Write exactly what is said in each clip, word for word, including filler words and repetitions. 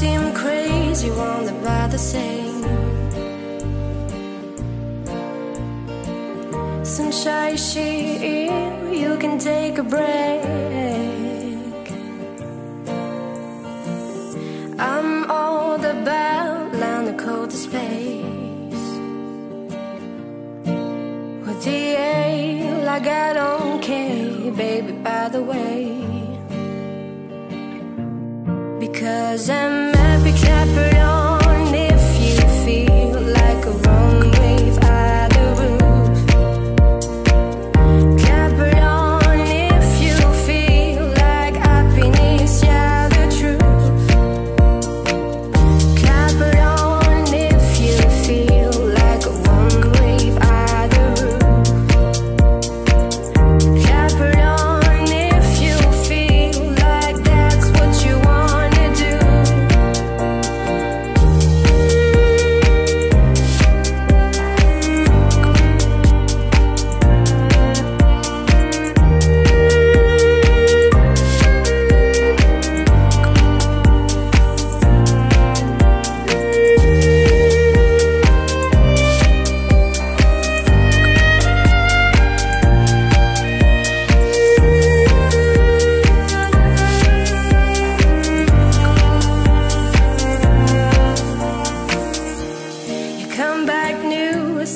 Seem crazy, wonder why the same sunshine she, you can take a break. I'm all about land the cold to space with the air, like I don't care, baby, by the way. Because I'm happy, Capricorn.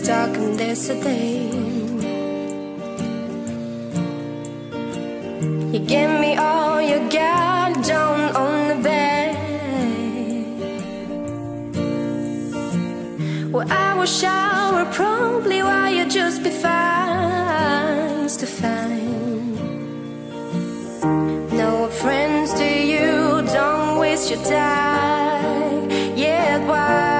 Stuck in this a thing. You give me all you got, down on the bed. Well, I will shower promptly while you just be fine to find. No friends to you, don't waste your time. Yet why?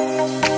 We'll be right back.